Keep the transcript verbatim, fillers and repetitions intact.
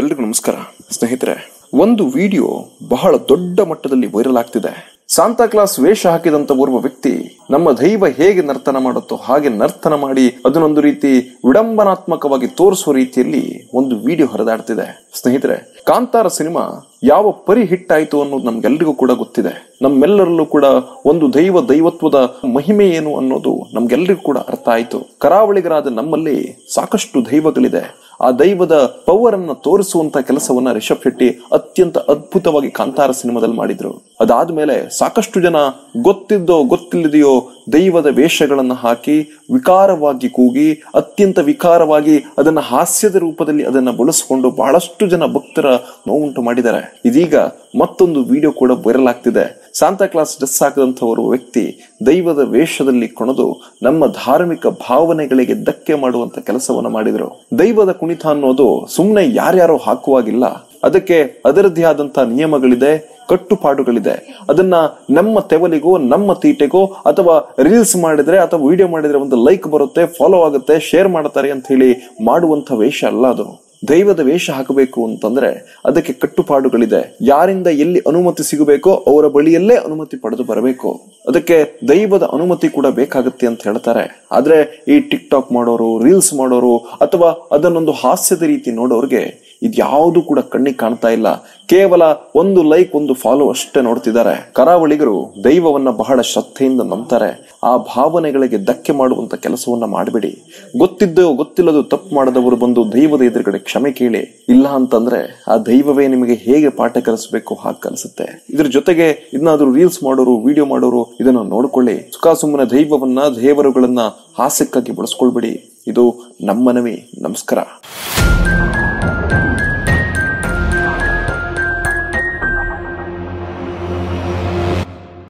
ಎಲ್ರಿಗೂ ನಮಸ್ಕಾರ ಸ್ನೇಹಿತರೆ. ಒಂದು ವಿಡಿಯೋ ಬಹಳ ದೊಡ್ಡ ಮಟ್ಟದಲ್ಲಿ ವೈರಲ್ ಆಗ್ತಿದೆ. ಸಾಂತಾ ಕ್ಲಾಸ್ ವೇಷ ಹಾಕಿದಂತ ಓರ್ವ ವ್ಯಕ್ತಿ ನಮ್ಮ ದೈವ ಹೇಗೆ ನರ್ತನ ಮಾಡುತ್ತೋ ಹಾಗೆ ನರ್ತನ ಮಾಡಿ ಅದನ್ನೊಂದು ರೀತಿ ವಿಡಂಬನಾತ್ಮಕವಾಗಿ ತೋರಿಸುವ ರೀತಿಯಲ್ಲಿ ಒಂದು ವಿಡಿಯೋ ಹರಿದಾಡ್ತಿದೆ. ಸ್ನೇಹಿತರೆ, ಕಾಂತಾರ ಸಿನಿಮಾ ಯಾವ ಪರಿ ಹಿಟ್ ಆಯಿತು ಅನ್ನೋದು ನಮ್ಗೆಲ್ರಿಗೂ ಕೂಡ ಗೊತ್ತಿದೆ. ನಮ್ಮೆಲ್ಲರಲ್ಲೂ ಕೂಡ ಒಂದು ದೈವ ದೈವತ್ವದ ಮಹಿಮೆ ಏನು ಅನ್ನೋದು ನಮ್ಗೆಲ್ರಿಗೂ ಕೂಡ ಅರ್ಥ ಆಯಿತು. ಕರಾವಳಿಗರಾದ ನಮ್ಮಲ್ಲಿ ಸಾಕಷ್ಟು ದೈವಗಳಿದೆ. ಆ ದೈವದ ಪವರ್ ಅನ್ನ ತೋರಿಸುವಂತ ಕೆಲಸವನ್ನ ರಿಷಬ್ ಶೆಟ್ಟಿ ಅತ್ಯಂತ ಅದ್ಭುತವಾಗಿ ಕಾಂತಾರ ಸಿನಿಮಾದಲ್ಲಿ ಮಾಡಿದ್ರು. ಅದಾದ್ಮೇಲೆ ಸಾಕಷ್ಟು ಜನ ಗೊತ್ತಿದ್ದೋ ಗೊತ್ತಿಲ್ಲದೆಯೋ ದೈವದ ವೇಷಗಳನ್ನು ಹಾಕಿ ವಿಕಾರವಾಗಿ ಕೂಗಿ ಅತ್ಯಂತ ವಿಕಾರವಾಗಿ ಅದನ್ನ ಹಾಸ್ಯದ ರೂಪದಲ್ಲಿ ಅದನ್ನ ಬಳಸಿಕೊಂಡು ಬಹಳಷ್ಟು ಜನ ಭಕ್ತರ ನೋವುಂಟು ಮಾಡಿದ್ದಾರೆ. ಇದೀಗ ಮತ್ತೊಂದು ವಿಡಿಯೋ ಕೂಡ ವೈರಲ್ ಆಗ್ತಿದೆ. ಸಾಂತಾ ಕ್ಲಾಸ್ ಡ್ರೆಸ್ ಹಾಕದಂಥವರು ವ್ಯಕ್ತಿ ದೈವದ ವೇಷದಲ್ಲಿ ಕುಣಿದು ನಮ್ಮ ಧಾರ್ಮಿಕ ಭಾವನೆಗಳಿಗೆ ಧಕ್ಕೆ ಮಾಡುವಂತ ಕೆಲಸವನ್ನು ಮಾಡಿದ್ರು. ದೈವದ ಕುಣಿತ ಅನ್ನೋದು ಸುಮ್ಮನೆ ಯಾರ್ಯಾರೋ ಹಾಕುವಾಗಿಲ್ಲ. ಅದಕ್ಕೆ ಅದರದ್ದೇ ಆದಂತ ನಿಯಮಗಳಿದೆ, ಕಟ್ಟುಪಾಡುಗಳಿದೆ. ಅದನ್ನ ನಮ್ಮ ತೆವಲಿಗೋ ನಮ್ಮ ತೀಟೆಗೋ ಅಥವಾ ರೀಲ್ಸ್ ಮಾಡಿದ್ರೆ ಅಥವಾ ವಿಡಿಯೋ ಮಾಡಿದ್ರೆ ಒಂದು ಲೈಕ್ ಬರುತ್ತೆ, ಫಾಲೋ ಆಗುತ್ತೆ, ಶೇರ್ ಮಾಡ್ತಾರೆ ಅಂತ ಹೇಳಿ ಮಾಡುವಂತ ವೇಷ ಅಲ್ಲ ಅದು. ದೈವದ ವೇಷ ಹಾಕಬೇಕು ಅಂತಂದ್ರೆ ಅದಕ್ಕೆ ಕಟ್ಟುಪಾಡುಗಳಿದೆ. ಯಾರಿಂದ ಎಲ್ಲಿ ಅನುಮತಿ ಸಿಗಬೇಕೋ ಅವರ ಬಳಿಯಲ್ಲೇ ಅನುಮತಿ ಪಡೆದು ಬರಬೇಕು. ಅದಕ್ಕೆ ದೈವದ ಅನುಮತಿ ಕೂಡ ಬೇಕಾಗುತ್ತೆ ಅಂತ ಹೇಳ್ತಾರೆ. ಆದ್ರೆ ಈ ಟಿಕ್ ಟಾಕ್ ಮಾಡೋರು, ರೀಲ್ಸ್ ಮಾಡೋರು ಅಥವಾ ಅದನ್ನೊಂದು ಹಾಸ್ಯದ ರೀತಿ ನೋಡೋರ್ಗೆ ಇದ್ಯಾವುದು ಕೂಡ ಕಣ್ಣಿಗೆ ಕಾಣ್ತಾ ಇಲ್ಲ. ಕೇವಲ ಒಂದು ಲೈಕ್, ಒಂದು ಫಾಲೋ ಅಷ್ಟೇ ನೋಡ್ತಿದ್ದಾರೆ. ಕರಾವಳಿಗರು ದೈವವನ್ನ ಬಹಳ ಶ್ರದ್ಧೆಯಿಂದ ನಂಬ್ತಾರೆ. ಆ ಭಾವನೆಗಳಿಗೆ ಧಕ್ಕೆ ಮಾಡುವಂತ ಕೆಲಸವನ್ನ ಮಾಡಬೇಡಿ. ಗೊತ್ತಿದ್ದೋ ಗೊತ್ತಿಲ್ಲದೋ ತಪ್ಪು ಮಾಡದವರು ಬಂದು ದೈವದ ಎದುರುಗಡೆ ಕ್ಷಮೆ ಕೇಳಿ. ಇಲ್ಲ ಅಂತಂದ್ರೆ ಆ ದೈವವೇ ನಿಮಗೆ ಹೇಗೆ ಪಾಠ ಕಲಿಸಬೇಕು ಹಾಗೆ ಕಲಿಸುತ್ತೆ. ಇದ್ರ ಜೊತೆಗೆ ಇದನ್ನಾದ್ರೂ ರೀಲ್ಸ್ ಮಾಡೋರು, ವಿಡಿಯೋ ಮಾಡೋರು ಇದನ್ನ ನೋಡ್ಕೊಳ್ಳಿ. ಸುಖ ಸುಮ್ಮನೆ ದೈವವನ್ನ, ದೇವರುಗಳನ್ನ ಹಾಸ್ಯಕ್ಕಾಗಿ ಬಳಸ್ಕೊಳ್ಬೇಡಿ. ಇದು ನಮ್ಮನವಿ. ನಮಸ್ಕಾರ.